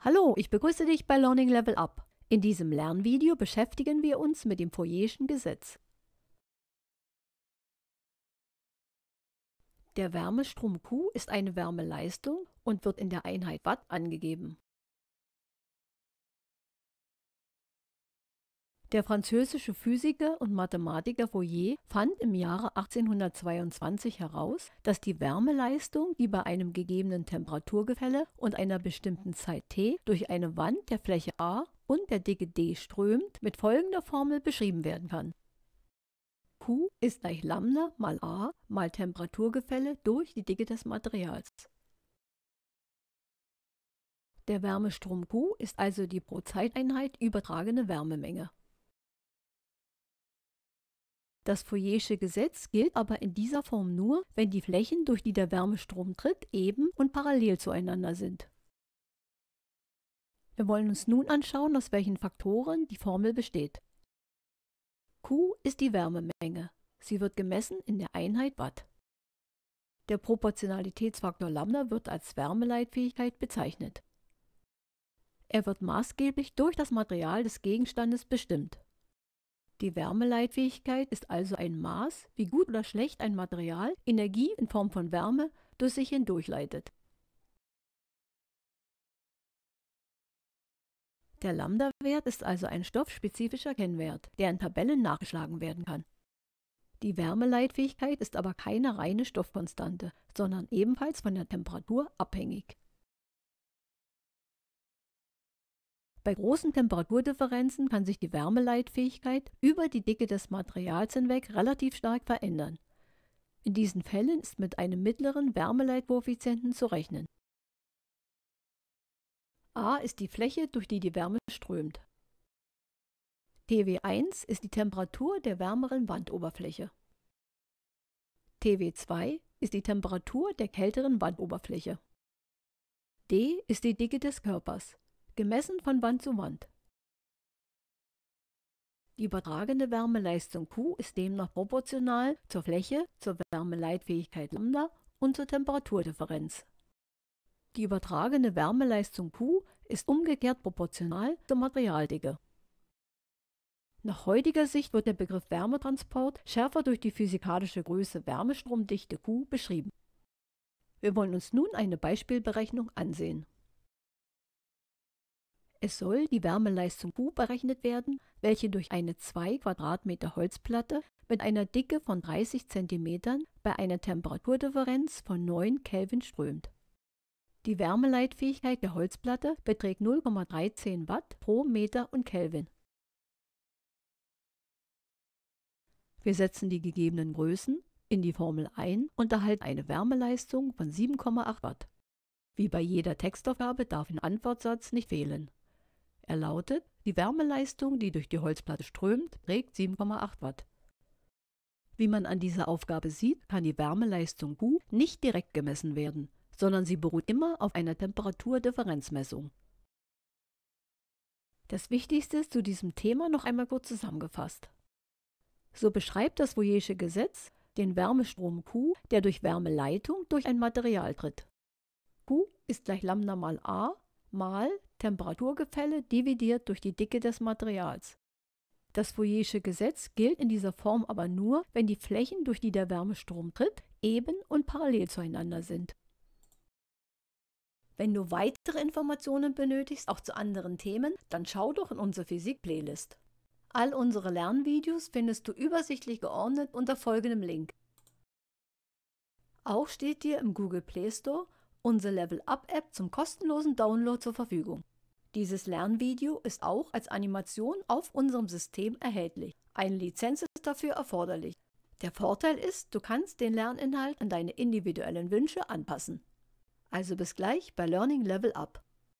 Hallo, ich begrüße dich bei Learning Level Up. In diesem Lernvideo beschäftigen wir uns mit dem Fourierschen Gesetz. Der Wärmestrom Q ist eine Wärmeleistung und wird in der Einheit Watt angegeben. Der französische Physiker und Mathematiker Fourier fand im Jahre 1822 heraus, dass die Wärmeleistung, die bei einem gegebenen Temperaturgefälle und einer bestimmten Zeit T durch eine Wand der Fläche A und der Dicke D strömt, mit folgender Formel beschrieben werden kann. Q ist gleich Lambda mal A mal Temperaturgefälle durch die Dicke des Materials. Der Wärmestrom Q ist also die pro Zeiteinheit übertragene Wärmemenge. Das Fouriersche Gesetz gilt aber in dieser Form nur, wenn die Flächen, durch die der Wärmestrom tritt, eben und parallel zueinander sind. Wir wollen uns nun anschauen, aus welchen Faktoren die Formel besteht. Q ist die Wärmemenge. Sie wird gemessen in der Einheit Watt. Der Proportionalitätsfaktor Lambda wird als Wärmeleitfähigkeit bezeichnet. Er wird maßgeblich durch das Material des Gegenstandes bestimmt. Die Wärmeleitfähigkeit ist also ein Maß, wie gut oder schlecht ein Material Energie in Form von Wärme durch sich hindurchleitet. Der Lambda-Wert ist also ein stoffspezifischer Kennwert, der in Tabellen nachgeschlagen werden kann. Die Wärmeleitfähigkeit ist aber keine reine Stoffkonstante, sondern ebenfalls von der Temperatur abhängig. Bei großen Temperaturdifferenzen kann sich die Wärmeleitfähigkeit über die Dicke des Materials hinweg relativ stark verändern. In diesen Fällen ist mit einem mittleren Wärmeleitkoeffizienten zu rechnen. A ist die Fläche, durch die die Wärme strömt. Tw1 ist die Temperatur der wärmeren Wandoberfläche. Tw2 ist die Temperatur der kälteren Wandoberfläche. D ist die Dicke des Körpers, gemessen von Wand zu Wand. Die übertragene Wärmeleistung Q ist demnach proportional zur Fläche, zur Wärmeleitfähigkeit Lambda und zur Temperaturdifferenz. Die übertragene Wärmeleistung Q ist umgekehrt proportional zur Materialdicke. Nach heutiger Sicht wird der Begriff Wärmetransport schärfer durch die physikalische Größe Wärmestromdichte Q beschrieben. Wir wollen uns nun eine Beispielberechnung ansehen. Es soll die Wärmeleistung Q berechnet werden, welche durch eine 2 Quadratmeter Holzplatte mit einer Dicke von 30 cm bei einer Temperaturdifferenz von 9 Kelvin strömt. Die Wärmeleitfähigkeit der Holzplatte beträgt 0,13 Watt pro Meter und Kelvin. Wir setzen die gegebenen Größen in die Formel ein und erhalten eine Wärmeleistung von 7,8 Watt. Wie bei jeder Textaufgabe darf ein Antwortsatz nicht fehlen. Er lautet: Die Wärmeleistung, die durch die Holzplatte strömt, trägt 7,8 Watt. Wie man an dieser Aufgabe sieht, kann die Wärmeleistung Q nicht direkt gemessen werden, sondern sie beruht immer auf einer Temperaturdifferenzmessung. Das Wichtigste ist zu diesem Thema noch einmal kurz zusammengefasst. So beschreibt das Fouriersche Gesetz den Wärmestrom Q, der durch Wärmeleitung durch ein Material tritt. Q ist gleich Lambda mal A mal Temperaturgefälle dividiert durch die Dicke des Materials. Das Fouriersche Gesetz gilt in dieser Form aber nur, wenn die Flächen, durch die der Wärmestrom tritt, eben und parallel zueinander sind. Wenn du weitere Informationen benötigst, auch zu anderen Themen, dann schau doch in unsere Physik-Playlist. All unsere Lernvideos findest du übersichtlich geordnet unter folgendem Link. Auch steht dir im Google Play Store unsere Level Up App zum kostenlosen Download zur Verfügung. Dieses Lernvideo ist auch als Animation auf unserem System erhältlich. Eine Lizenz ist dafür erforderlich. Der Vorteil ist, du kannst den Lerninhalt an deine individuellen Wünsche anpassen. Also bis gleich bei Learning Level Up.